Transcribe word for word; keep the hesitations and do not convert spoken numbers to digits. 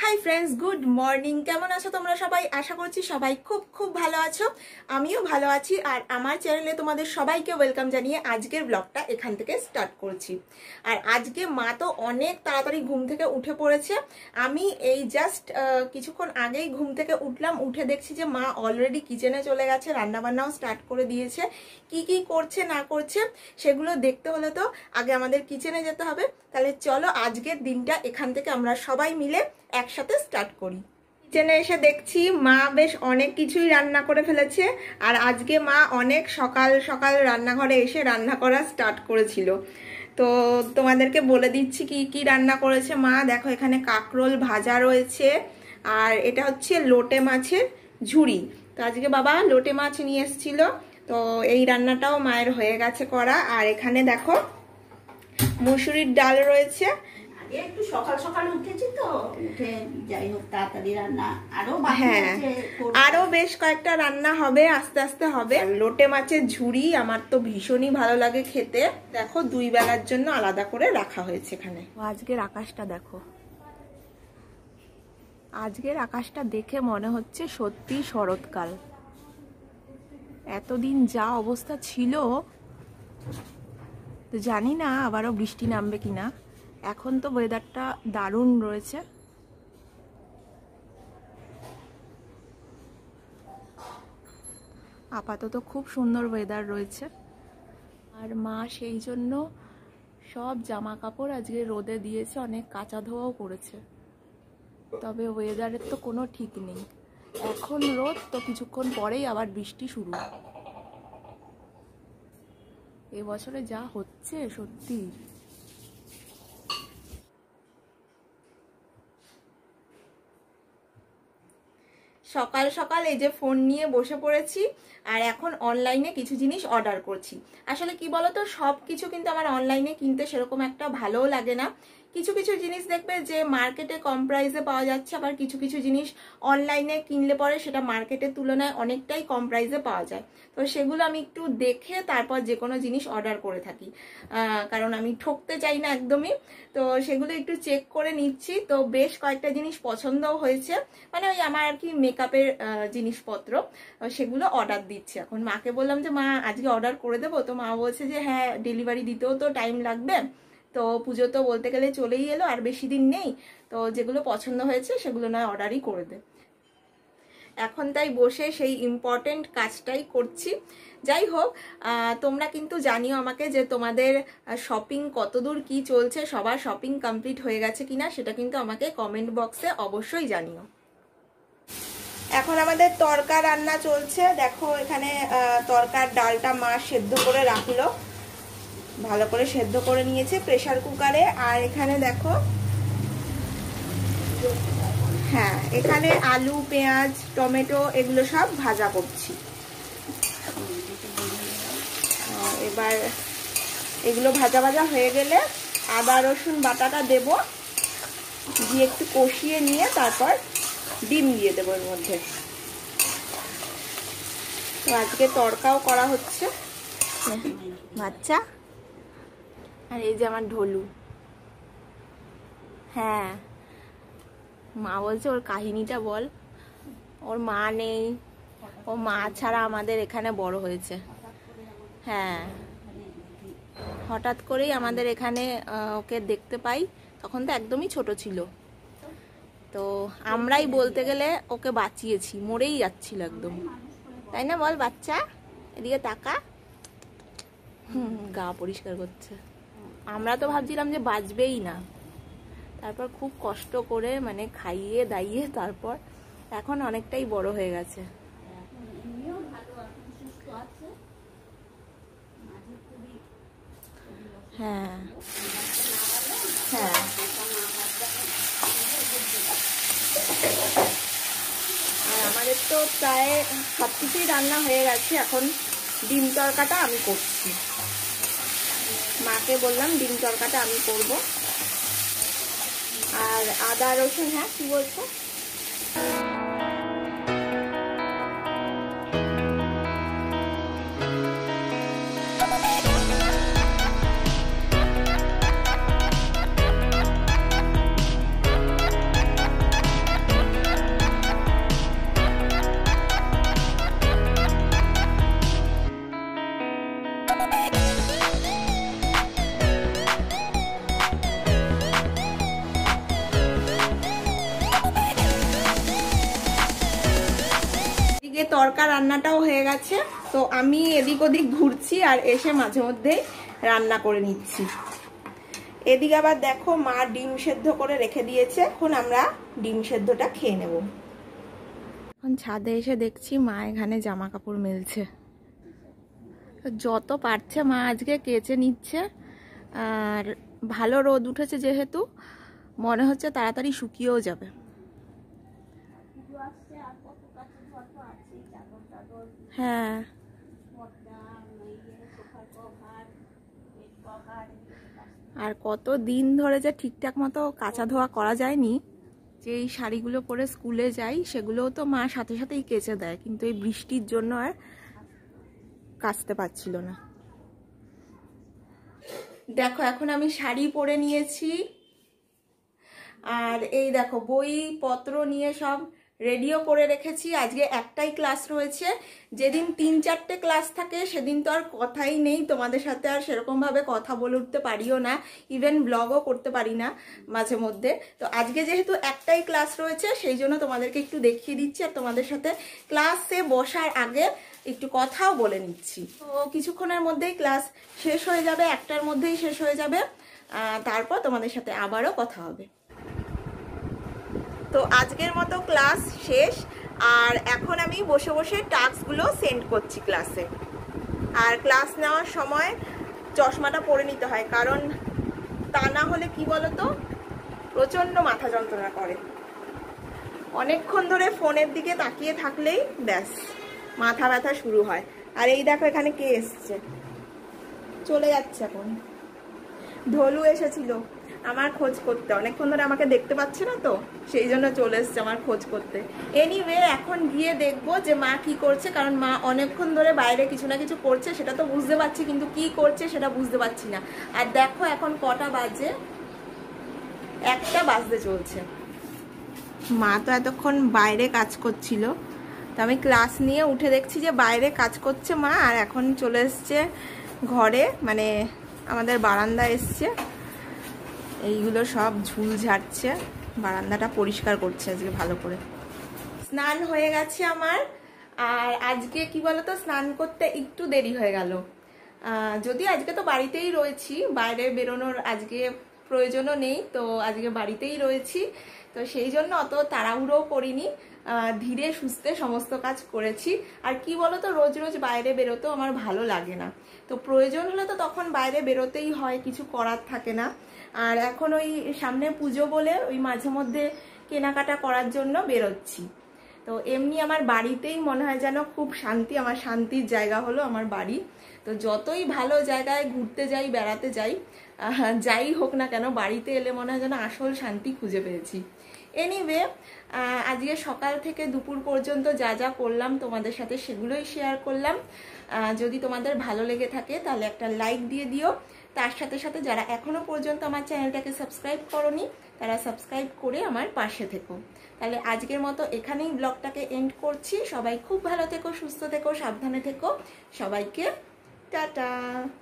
Hi friends good morning केमन आछो तोमरा सबाई आशा करछि सबाई खूब खूब भालो आछो आमिओ भालो आछि आर आमार चैनेले तोमादेर सबाइके वेलकाम जानिए आजकेर ब्लगटा एखान थेके स्टार्ट करछि। आर आजके मा तो अनेक ताड़ाताड़ी घुम थेके उठे पड़ेछे। आमी एई जस्ट किछुक्षण आगेई घुम थेके उठलाम, उठे देखछि जे मा अलरेडी किचेने चले गेछे, रान्ना बान्नाओ स्टार्ट करे दियेछे। कि कि करछे ना करछे सेगुलो देखते होले तो आगे आमादेर किचेने जेते होबे। ताहले चलो आजकेर दिनटा एखान थेके आमरा सबाई मिले एक साथे स्टार्ट करी। किचेने एसे देखছি মা বেশ অনেক কিছুই রান্না করে ফেলেছে। আর আজকে মা অনেক সকাল সকাল রান্নাঘরে এসে রান্না করা স্টার্ট করেছিল। তো তোমাদেরকে বলে দিচ্ছি কি কি রান্না করেছে মা। দেখো এখানে কাকরোল ভাজা রয়েছে আর এটা হচ্ছে লোটে মাছের ঝুড়ি। তো আজকে বাবা লোটে মাছ নিয়ে এসেছিল, তো এই রান্নাটাও মায়ের হয়ে গেছে করা। আর এখানে দেখো মুসুরির ডাল রয়েছে। সকাল সকাল উঠেছি তো উঠে যাই হোক তাড়াতাড়ি রান্না আরো বাকি আছে, আরো বেশ কয়েকটা রান্না হবে, আস্তে আস্তে হবে। লোটে মাছের ঝুড়ি আমার তো ভীষণই ভালো লাগে খেতে। দেখো দুই বেলার জন্য আলাদা করে রাখা হয়েছে এখানে। আজকের আকাশটা দেখো, আজকের আকাশটা দেখে মনে হচ্ছে সত্যি শরৎকাল। এতদিন যা অবস্থা ছিল তো জানি না আবারও বৃষ্টি নামবে কিনা। এখন তো ওয়েদারটা দারুণ রয়েছে। আপাতত খুব সুন্দর ওয়েদার রয়েছে। আর মা সেই জন্য সব জামা কাপড় আজকে রোদে দিয়েছে, অনেক কাঁচা ধোয়াও করেছে। তবে ওয়েদারের তো কোনো ঠিক নেই, এখন রোদ তো কিছুক্ষণ পরেই আবার বৃষ্টি শুরু। এবছরে যা হচ্ছে সত্যি। সকাল সকাল এই যে ফোন নিয়ে বসে পড়েছি আর এখন অনলাইনে কিছু জিনিস অর্ডার করছি। আসলে কি বলতো সব কিছু কিন্তু আমার অনলাইনে কিনতে সেরকম একটা ভালোও লাগে না। কিছু কিছু জিনিস দেখবে যে মার্কেটে কম প্রাইসে পাওয়া যাচ্ছে, আবার কিছু কিছু জিনিস অনলাইনে কিনলে পরে সেটা মার্কেটের তুলনায় অনেকটাই কম প্রাইসে পাওয়া যায়। তো সেগুলো আমি একটু দেখে তারপর যে কোনো জিনিস অর্ডার করে থাকি, কারণ আমি ঠকতে চাই না একদমই। তো সেগুলো একটু চেক করে নিচ্ছি। তো বেশ কয়েকটা জিনিস পছন্দও হয়েছে, মানে ওই আমার আর কি মেকআপের জিনিসপত্র, সেগুলো অর্ডার দিচ্ছি এখন। মাকে বললাম যে মা আজকে অর্ডার করে দেবো, তো মা বলছে যে হ্যাঁ ডেলিভারি দিতেও তো টাইম লাগবে, তো পুজো তো বলতে গেলে চলেই এলো, আর বেশি দিন নেই, তো যেগুলো পছন্দ হয়েছে সেগুলো নয় অর্ডারই করে দে। এখন তাই বসে সেই ইম্পর্টেন্ট কাজটাই করছি। যাই হোক তোমরা কিন্তু জানিও আমাকে যে তোমাদের শপিং কতদূর কি চলছে, সবার শপিং কমপ্লিট হয়ে গেছে কিনা সেটা কিন্তু আমাকে কমেন্ট বক্সে অবশ্যই জানিও। এখন আমাদের তরকা রান্না চলছে। দেখো এখানে তরকার ডালটা মা সেদ্ধ করে রাখলো, ভালো করে সেদ্ধ করে নিয়েছে প্রেসার কুকারে। আর এখানে দেখো হ্যাঁ এখানে আলু পেঁয়াজ টমেটো এগুলো সব ভাজা করছি। এবার এগুলো ভাজা ভাজা হয়ে গেলে আদা রসুন বাটাটা দেব, দিয়ে একটু কষিয়ে নিয়ে তারপর ডিম দিয়ে দেবো এর মধ্যে। তো আজকে তরকাও করা হচ্ছে বাচ্চা। আর এই যে আমার ঢোলু, হ্যাঁ মা বলছে ওর কাহিনীটা বল। ওর মা নেই, ও মা ছাড়া আমাদের এখানে বড় হয়েছে। হ্যাঁ হঠাৎ করেই আমাদের এখানে ওকে দেখতে পাই, তখন তো একদমই ছোট ছিল। তো আমরাই বলতে গেলে ওকে বাঁচিয়েছি, মরেই যাচ্ছিল একদম, তাই না বল বাচ্চা? এদিকে তাকা, হুম গা পরিষ্কার করছে। আমরা তো ভাবছিলাম যে বাঁচবেই না, তারপর খুব কষ্ট করে মানে খাইয়ে দাইয়ে তারপর এখন অনেকটাই বড় হয়ে গেছে। হ্যাঁ হ্যাঁ আর আমাদের তো প্রায় সব কিছুই রান্না হয়ে গেছে। এখন ডিম তরকাটা আমি করছি, মাকে বললাম ডিম তরকাটা আমি করব। আর আদা রসুন হ্যাঁ কি বলছো? তরকা রান্নাটাও হয়ে গেছে। তো আমি এদিক ওদিক ঘুরছি আর এসে মাঝে মধ্যে রান্না করে নিচ্ছি। এদিকে আবার দেখো মা ডিম সেদ্ধ করে রেখে দিয়েছে, এখন আমরা ডিম সেদ্ধটা খেয়ে নেব। এখন ছাদে এসে দেখছি মা এখানে জামা কাপড় মেলছে, যত পারছে মা আজকে কেচে নিচ্ছে। আর ভালো রোদ উঠেছে যেহেতু মনে হচ্ছে তাড়াতাড়ি শুকিয়েও যাবে। হ্যাঁ আর কত দিন ধরে যে ঠিকঠাক মতো কাচা ধোয়া করা যায়নি। যেই শাড়িগুলো পরে স্কুলে যাই সেগুলোও তো মা সাথে সাথেই কেচে দেয়, কিন্তু এই বৃষ্টির জন্য আর কাচতে পারছিল না। দেখো এখন আমি শাড়ি পরে নিয়েছি আর এই দেখো বই পত্র নিয়ে সব রেডিও করে রেখেছি। আজকে একটাই ক্লাস রয়েছে, যেদিন তিন চারটে ক্লাস থাকে সেদিন তো আর কথাই নেই, তোমাদের সাথে আর সেরকমভাবে কথা বলে উঠতে পারিও না, ইভেন ব্লগও করতে পারি না মাঝে মধ্যে। তো আজকে যেহেতু একটাই ক্লাস রয়েছে সেই জন্য তোমাদেরকে একটু দেখিয়ে দিচ্ছি আর তোমাদের সাথে ক্লাসে বসার আগে একটু কথাও বলে নিচ্ছি। তো কিছুক্ষণের মধ্যেই ক্লাস শেষ হয়ে যাবে, একটার মধ্যেই শেষ হয়ে যাবে, তারপর তোমাদের সাথে আবারও কথা হবে। তো আজকের মতো ক্লাস শেষ আর এখন আমি বসে বসে টাস্কগুলো সেন্ড করছি ক্লাসে। আর ক্লাস নেওয়ার সময় চশমাটা পরে নিতে হয়, কারণ তা না হলে কি বলতো প্রচণ্ড মাথা যন্ত্রণা করে। অনেকক্ষণ ধরে ফোনের দিকে তাকিয়ে থাকলেই ব্যাস মাথা ব্যথা শুরু হয়। আর এই দেখো এখানে কে এসছে, চলে যাচ্ছে এখন। ঢোলু এসেছিল আমার খোঁজ করতে, অনেকক্ষণ ধরে আমাকে দেখতে পাচ্ছে না তো সেই জন্য চলে এসছে আমার খোঁজ করতে। এনিওয়ে এখন গিয়ে দেখবো যে মা কি করছে, কারণ মা অনেকক্ষণ ধরে বাইরে কিছু না কিছু করছে সেটা তো বুঝতে পারছি, কিন্তু কি করছে সেটা বুঝতে পারছি না। আর দেখো এখন কটা বাজে, একটা বাজতে চলছে। মা তো এতক্ষণ বাইরে কাজ করছিল, তো আমি ক্লাস নিয়ে উঠে দেখছি যে বাইরে কাজ করছে মা, আর এখন চলে এসছে ঘরে, মানে আমাদের বারান্দায় এসছে। এইগুলো সব ঝুল ঝাড়ছে, বারান্দাটা পরিষ্কার করছে আজকে ভালো করে। স্নান হয়ে গেছে আমার, আর আজকে কি বলতো স্নান করতে একটু দেরি হয়ে গেল। যদি আজকে তো বাড়িতেই রয়েছি, বাইরে বেরোনোর আজকে প্রয়োজনও নেই, তো আজকে বাড়িতেই রয়েছি, তো সেই জন্য অত তাড়াহুড়োও করিনি, ধীরে সুস্থে সমস্ত কাজ করেছি। আর কি বলতো রোজ রোজ বাইরে বেরোতেও আমার ভালো লাগে না, তো প্রয়োজন হলে তো তখন বাইরে বেরোতেই হয়, কিছু করার থাকে না। আর এখন ওই সামনে পুজো বলে ওই মাঝে মধ্যে কেনাকাটা করার জন্য বেরোচ্ছি। তো এমনি আমার বাড়িতেই মনে হয় যেন খুব শান্তি, আমার শান্তির জায়গা হলো আমার বাড়ি। তো যতই ভালো জায়গায় ঘুরতে যাই, বেড়াতে যাই, যাই হোক না কেন বাড়িতে এলে মনে হয় যেন আসল শান্তি খুঁজে পেয়েছি। এনিওয়ে আজকে সকাল থেকে দুপুর পর্যন্ত যা যা করলাম তোমাদের সাথে সেগুলোই শেয়ার করলাম। যদি তোমাদের ভালো লেগে থাকে তাহলে একটা লাইক দিয়ে দিও। তার সাথে সাথে যারা এখনও পর্যন্ত আমার চ্যানেলটাকে সাবস্ক্রাইব করোনি তারা সাবস্ক্রাইব করে আমার পাশে থেকো। তাহলে আজকের মতো এখানেই ব্লগটাকে এন্ড করছি। সবাই খুব ভালো থেকো, সুস্থ থেকো, সাবধানে থেকো। সবাইকে টাটা।